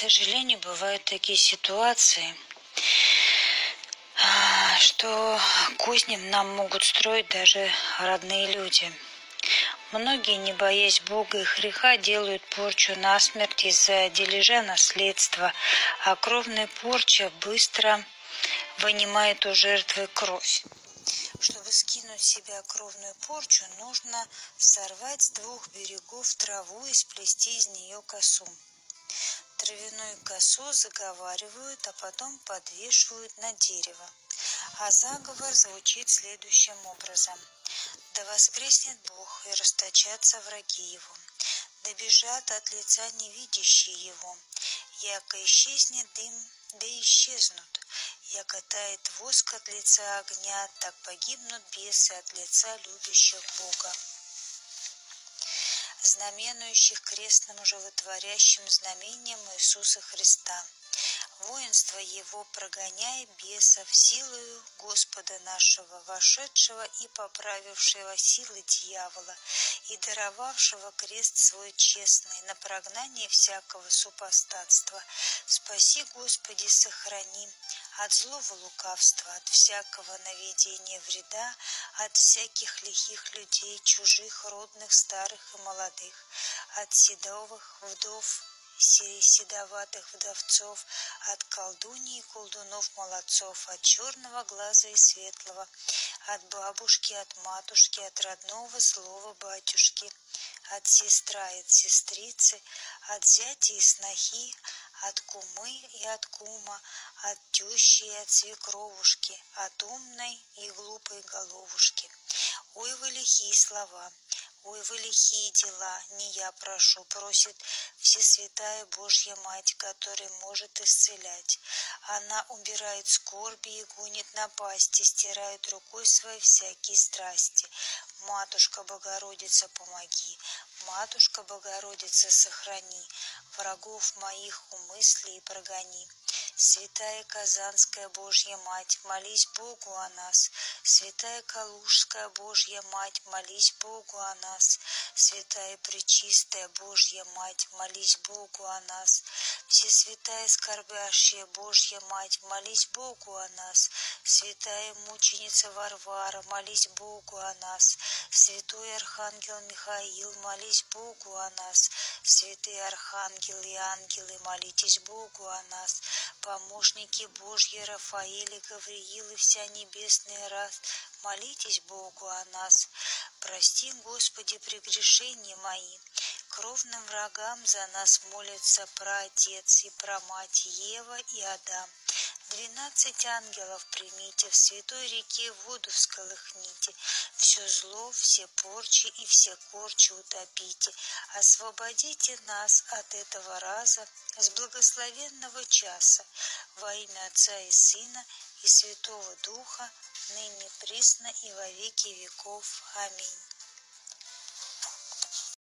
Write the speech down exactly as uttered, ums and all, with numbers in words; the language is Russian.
сожалению, бывают такие ситуации, что кузни нам могут строить даже родные люди. Многие, не боясь Бога и греха, делают порчу насмерть из-за дележа наследства, а кровная порча быстро вынимает у жертвы кровь. Чтобы скинуть с себя кровную порчу, нужно сорвать с двух берегов траву и сплести из нее косу. Травяную косу заговаривают, а потом подвешивают на дерево. А заговор звучит следующим образом. Да воскреснет Бог, и расточатся враги Его, да бежат от лица невидящие Его, яко исчезнет дым, да исчезнут, яко тает воск от лица огня, так погибнут бесы от лица любящих Бога, знаменующих крестным животворящим знамением Иисуса Христа. Воинство Его прогоняя бесов силою Господа нашего, вошедшего и поправившего силы дьявола, и даровавшего крест свой честный на прогнание всякого супостатства. Спаси, Господи, сохрани от злого лукавства, от всякого наведения вреда, от всяких лихих людей, чужих, родных, старых и молодых, от седовых вдов, седоватых вдовцов, от колдуний и колдунов-молодцов, от черного глаза и светлого, от бабушки, от матушки, от родного злого батюшки, от сестра и от сестрицы, от зятя и снохи, от кумы и от кума, от тещи и от свекровушки, от умной и глупой головушки. Ой, вы лихие слова! Ой, вы лихие дела, не я прошу, просит Всесвятая Божья Мать, которая может исцелять. Она убирает скорби и гонит напасти, стирает рукой свои всякие страсти. Матушка Богородица, помоги, Матушка Богородица, сохрани, врагов моих умысли и прогони. Святая Казанская Божья Мать, молись Богу о нас. Святая Калужская Божья Мать, молись Богу о нас. Святая Пречистая Божья Мать, молись Богу о нас. Всесвятая Скорбящая Божья Мать, молись Богу о нас. Святая Мученица Варвара, молись Богу о нас. Святой Архангел Михаил, молись Богу о нас. Святые архангелы и ангелы, молитесь Богу о нас. Помощники Божьи, Рафаэль и Гавриил и вся небесная раса, молитесь Богу о нас. Прости, Господи, прегрешения мои. Кровным врагам за нас молятся праотец и прамать Ева и Адам. Двенадцать ангелов примите, в святой реке воду всколыхните, все зло, все порчи и все корчи утопите. Освободите нас от этого раза, с благословенного часа, во имя Отца и Сына и Святого Духа, ныне присно и во веки веков. Аминь.